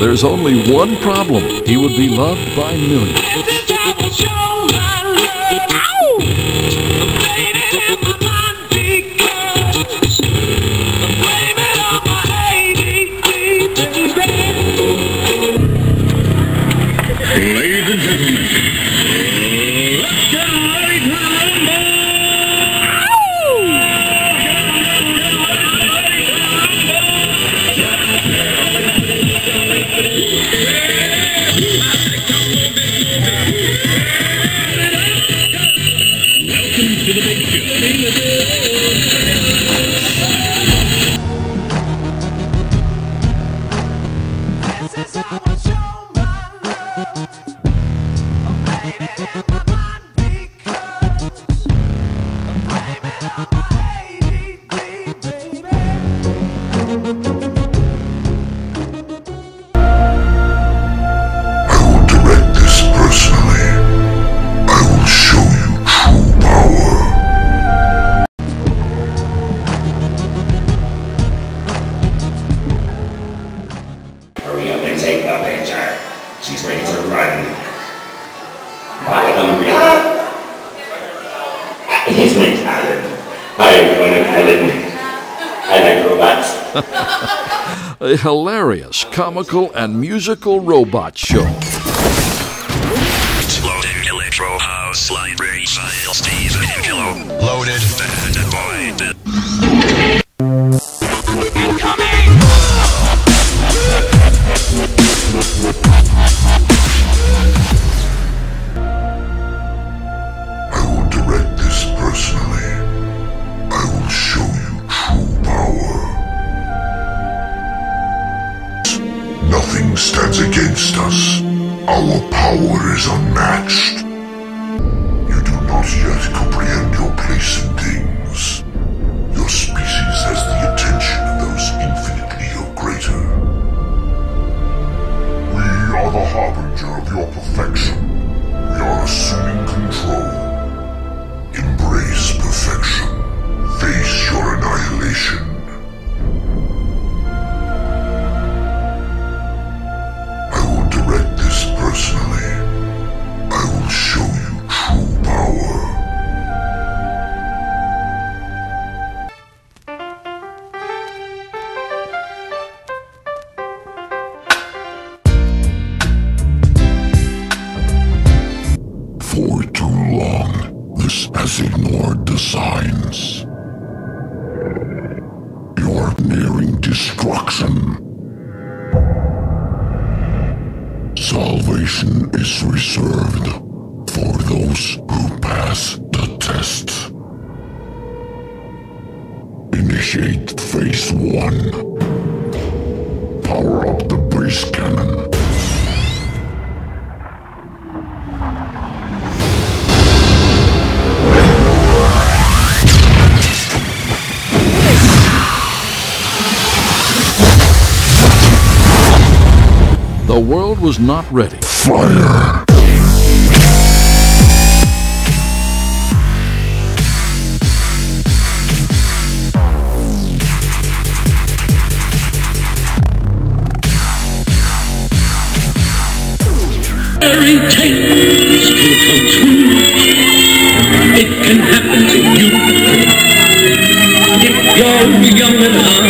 There's only one problem. He would be loved by millions. Ladies and gentlemen, let's get ready to rumble! Welcome to the big show. This is our show. She's ready to run. I am ready. He's my talent. I am going to Island. I like robots. A hilarious, comical, and musical robot show. Loading Electro House Library File Steven Pillow. Loaded Bad Boy. Nothing stands against us. Our power is unmatched. You do not yet comprehend your place in things. Your species has the attention of those infinitely your greater. We are the harbinger of your perfection. We are assuming control. Embrace perfection. Face your annihilation. For too long, this has ignored the signs. You're nearing destruction. Salvation is reserved for those who pass the test. Initiate phase 1. Power up the base cannon. The world was not ready. Fire! Very dangerous to continue. It can happen to you. If you're young enough.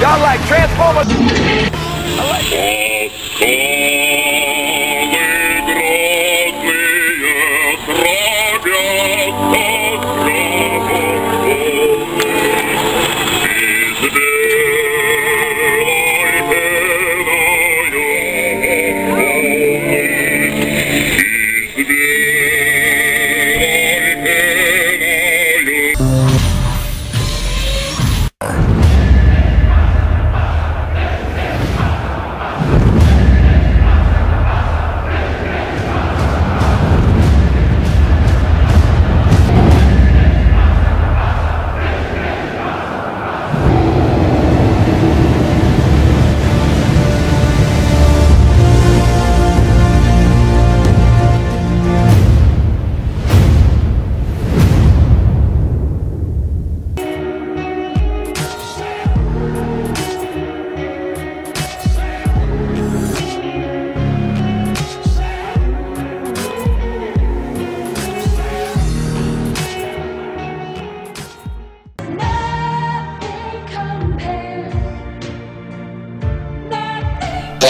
Y'all like Transformers. I like it.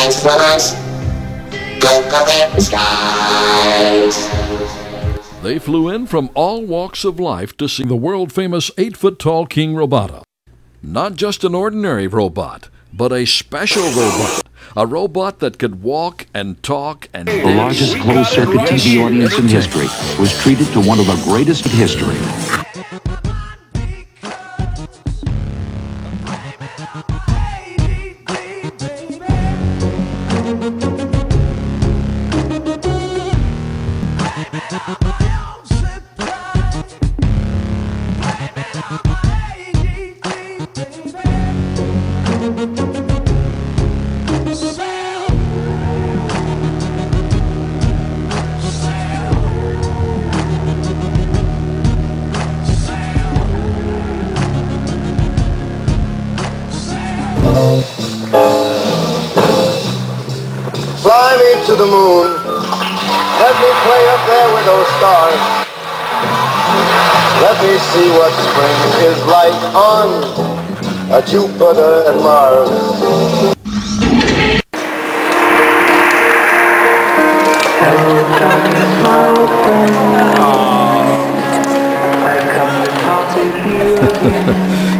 Transformers go cover the skies. They flew in from all walks of life to see the world-famous 8-foot-tall King Robota. Not just an ordinary robot, but a special robot. A robot that could walk and talk and dance. The largest closed-circuit TV audience in history was treated to one of the greatest in history. Fly me to the moon, let me play up there with those stars, let me see what spring is like on a Jupiter and Mars.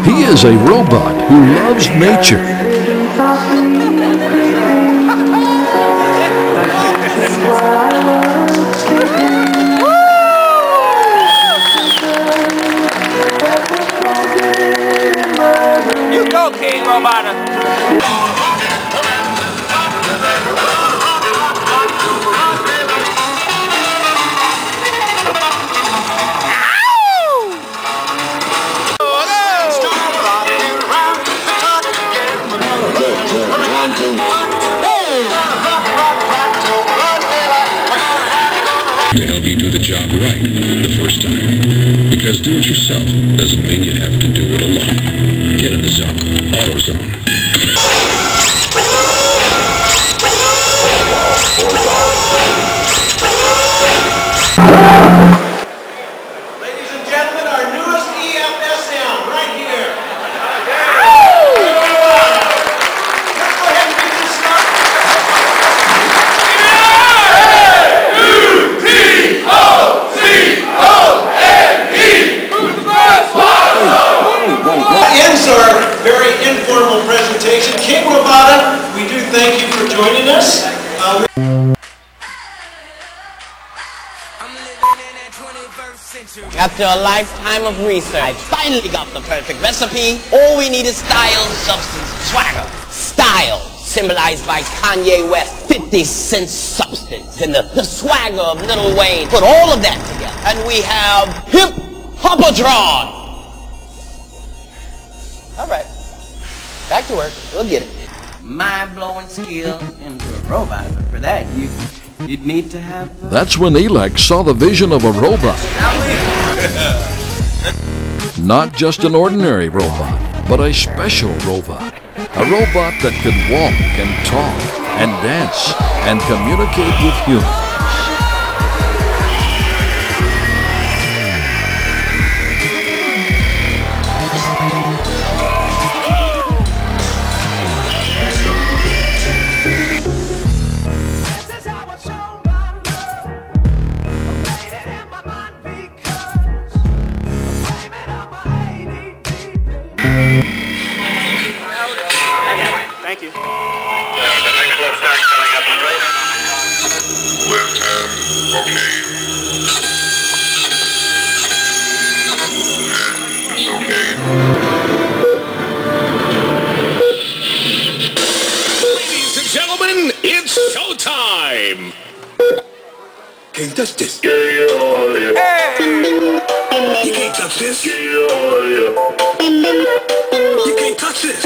He is a robot who loves nature. King Robota. To help you do the job right the first time, because do it yourself doesn't mean you have to do it alone. Get in the zone. AutoZone. King Robota, we do thank you for joining us. After a lifetime of research, I finally got the perfect recipe. All we need is style, substance, swagger. Style, symbolized by Kanye West's 50-cent substance, and the swagger of Lil Wayne. Put all of that together, and we have Hip Hopadron. All right. Back to work, we'll get it. Mind-blowing skill into a robot, but for that, you'd need to have... That's when Elec saw the vision of a robot. Not just an ordinary robot, but a special robot. A robot that could walk and talk and dance and communicate with humans. Thank you. Ladies and gentlemen, it's showtime! Can't touch this. Hey. You can't touch this. You can't touch this.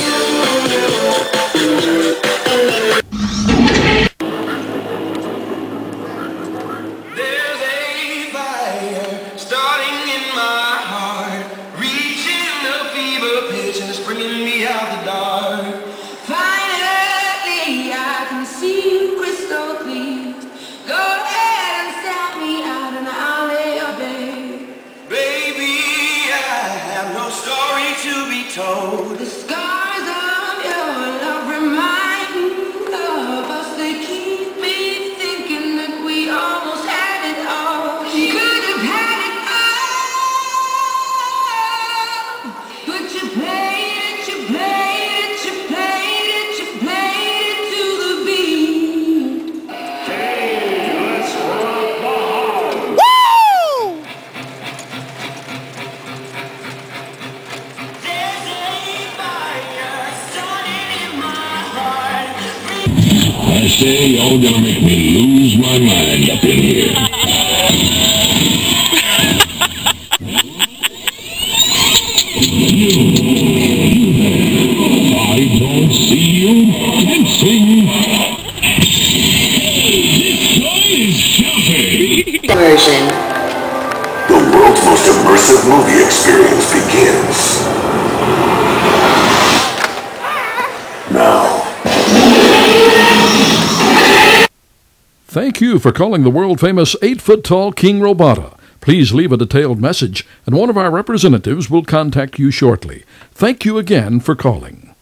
Told the scars of your love remind me day y'all gonna make me lose my mind up in here. I don't see you dancing. This guy is shouting. Version. The world's most immersive movie experience begins. Thank you for calling the world-famous 8-foot-tall King Robota. Please leave a detailed message, and one of our representatives will contact you shortly. Thank you again for calling.